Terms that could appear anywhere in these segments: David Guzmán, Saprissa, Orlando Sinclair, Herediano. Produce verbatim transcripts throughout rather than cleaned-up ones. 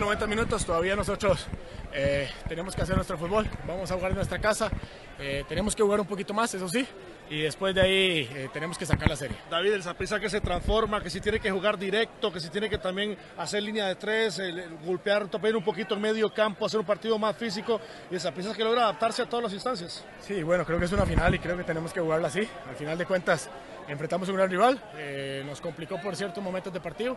noventa minutos, todavía nosotros eh, tenemos que hacer nuestro fútbol, vamos a jugar en nuestra casa, eh, tenemos que jugar un poquito más, eso sí, y después de ahí eh, tenemos que sacar la serie. David, el Saprissa que se transforma, que si tiene que jugar directo, que si tiene que también hacer línea de tres, el, el, golpear también un poquito en medio campo, hacer un partido más físico, y el Saprissa que logra adaptarse a todas las instancias. Sí, bueno, creo que es una final y creo que tenemos que jugarla así, al final de cuentas enfrentamos a un gran rival, eh, nos complicó por ciertos momentos de partido,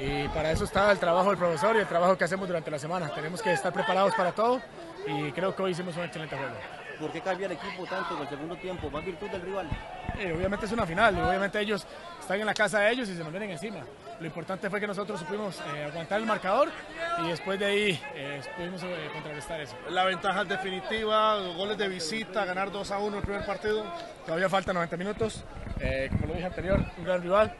y para eso está el trabajo del profesor y el trabajo que hacemos durante la semana. Tenemos que estar preparados para todo y creo que hoy hicimos un excelente juego. ¿Por qué cambia el equipo tanto en el segundo tiempo? ¿Más virtud del rival? Eh, obviamente es una final, y obviamente ellos están en la casa de ellos y se nos vienen encima. Lo importante fue que nosotros supimos eh, aguantar el marcador y después de ahí eh, pudimos eh, contrarrestar eso. La ventaja es definitiva, goles de visita, ganar dos a uno el primer partido. Todavía faltan noventa minutos, eh, como lo dije anterior, un gran rival.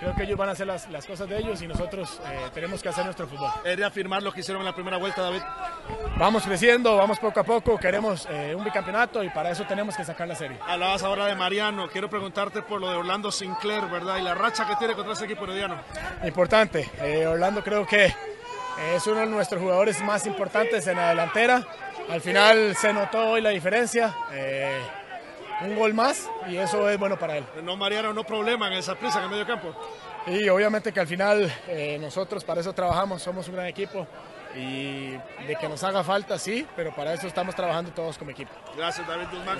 Creo que ellos van a hacer las, las cosas de ellos y nosotros eh, tenemos que hacer nuestro fútbol. ¿Es reafirmar lo que hicieron en la primera vuelta, David? Vamos creciendo, vamos poco a poco, queremos eh, un bicampeonato y para eso tenemos que sacar la serie. Hablabas ahora de Mariano, quiero preguntarte por lo de Orlando Sinclair, ¿verdad? Y la racha que tiene contra ese equipo herediano. Importante, eh, Orlando creo que es uno de nuestros jugadores más importantes en la delantera. Al final se notó hoy la diferencia. Eh, Un gol más y eso es bueno para él. No, Mariano, no problema en esa prisa en el medio campo. Y obviamente que al final eh, nosotros para eso trabajamos, somos un gran equipo y de que nos haga falta sí, pero para eso estamos trabajando todos como equipo. Gracias, David Guzmán.